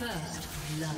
First blood.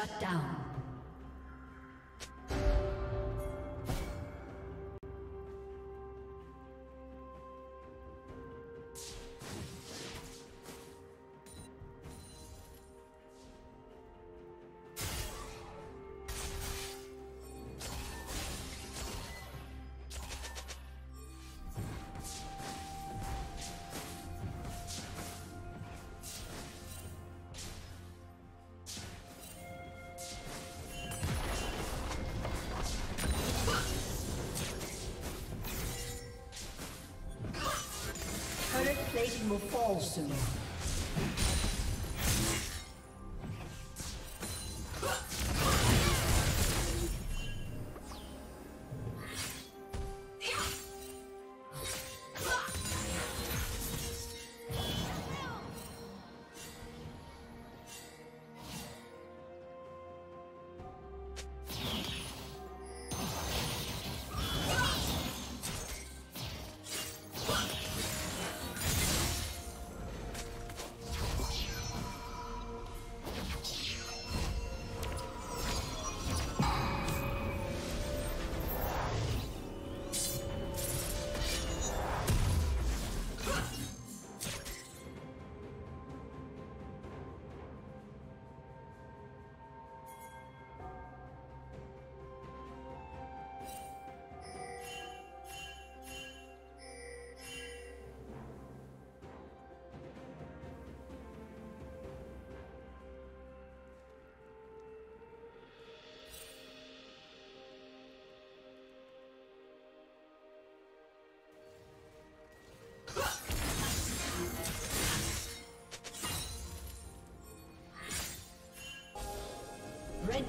Shut down. Will fall soon. Red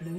Blue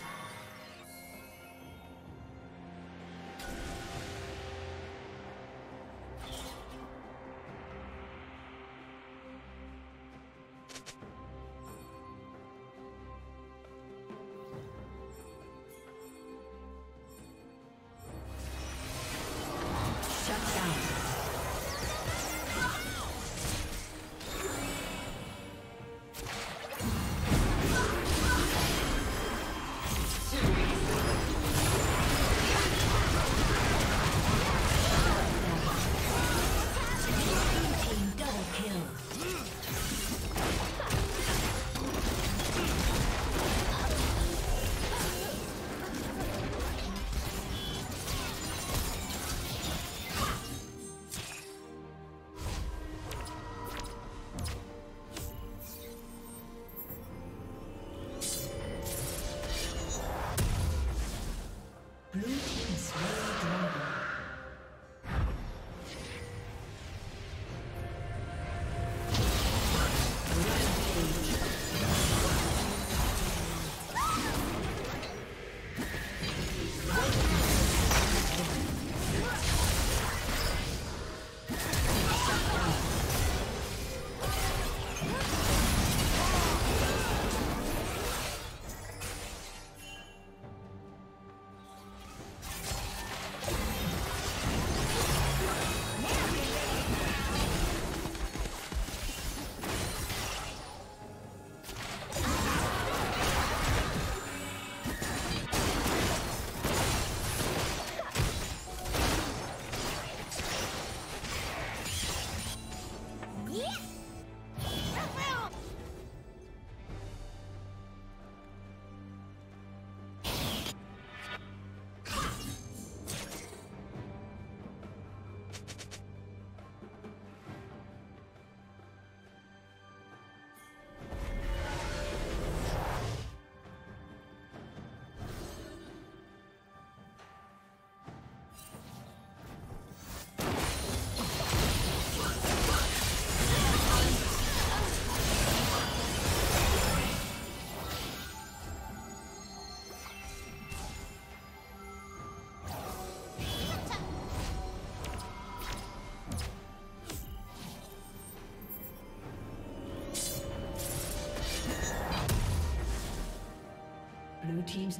Blue team's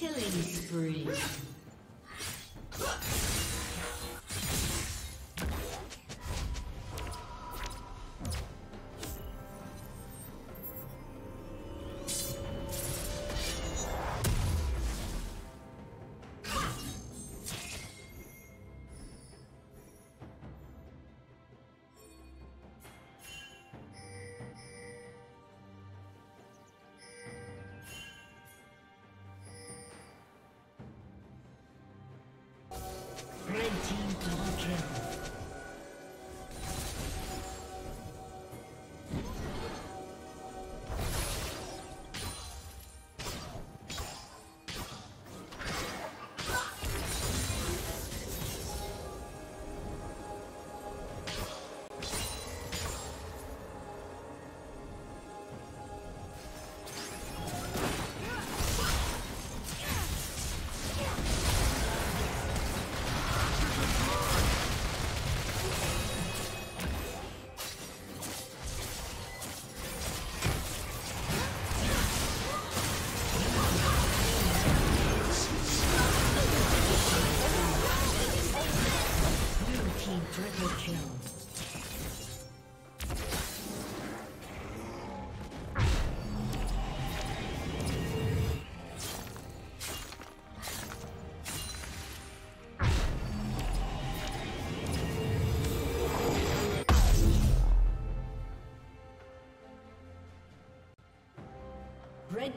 Killing spree. Red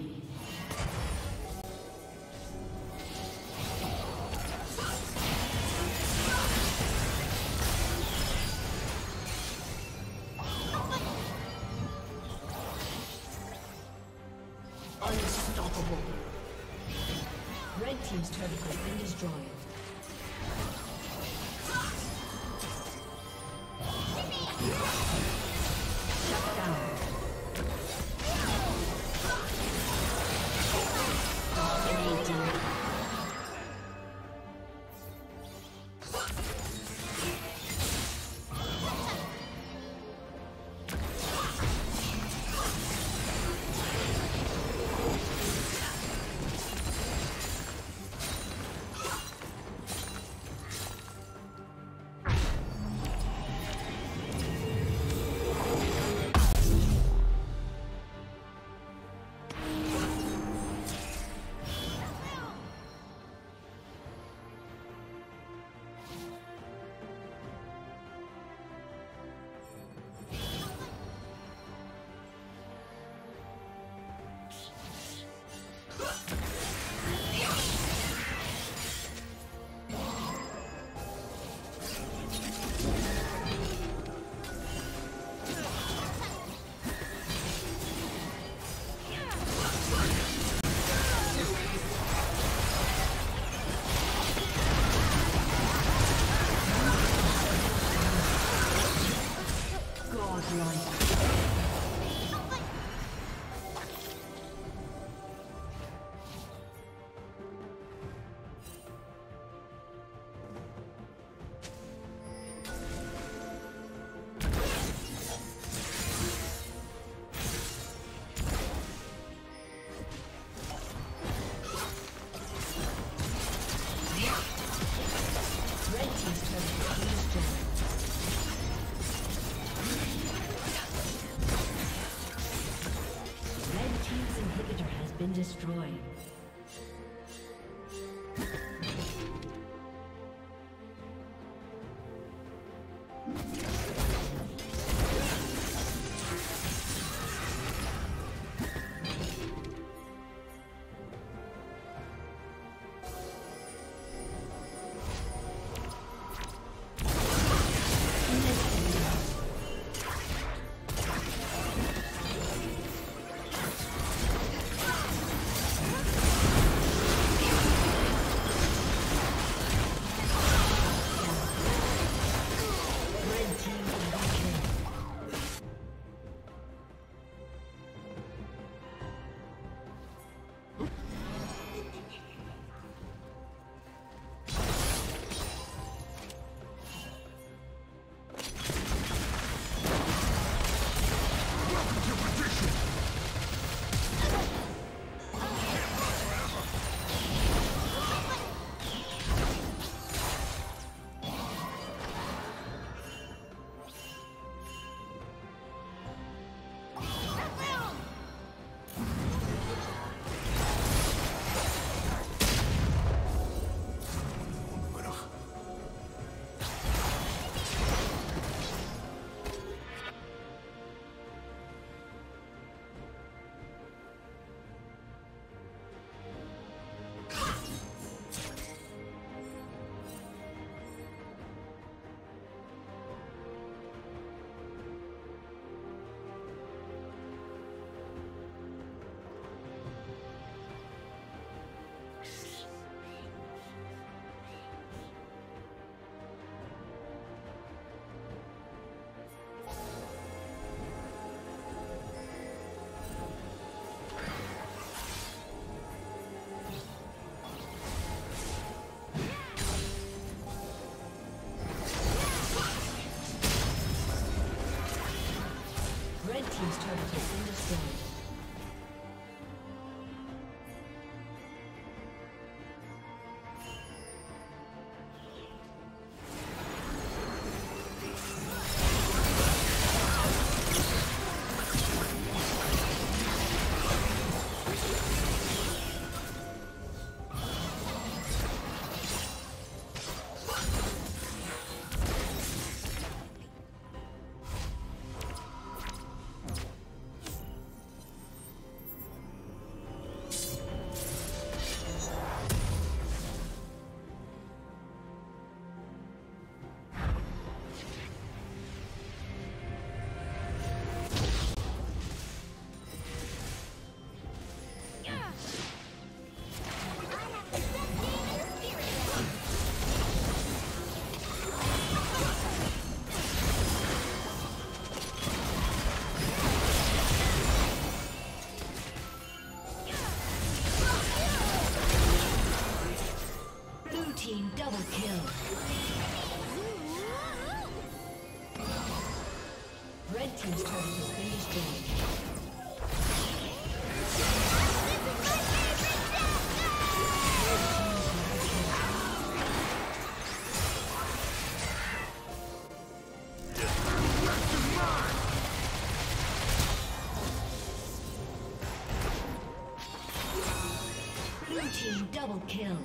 Destroyed. team's turret has been destroyed. Double kill.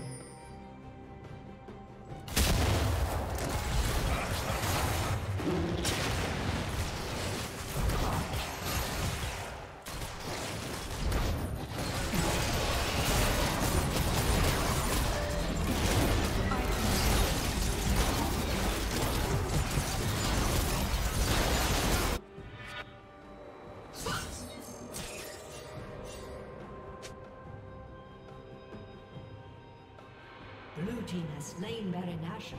Blue team has slain Baron Nashor.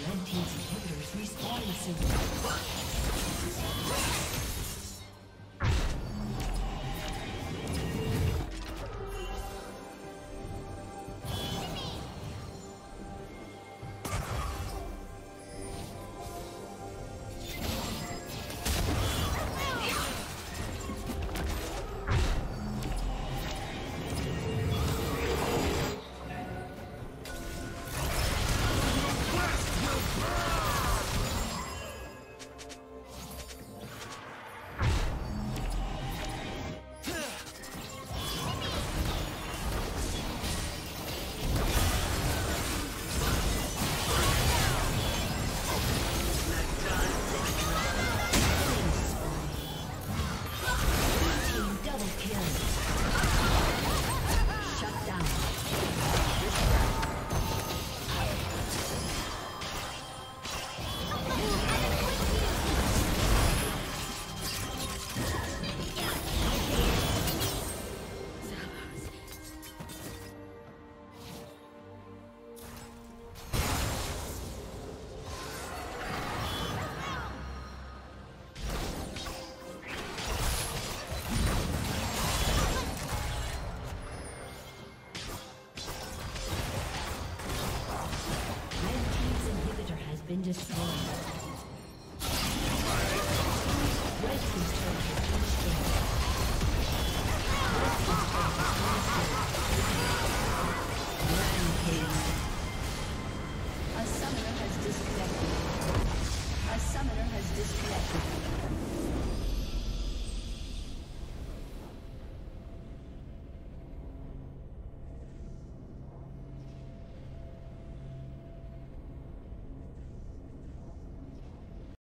Red team's inhibitor is respawning soon. Destroyed. Red team's turret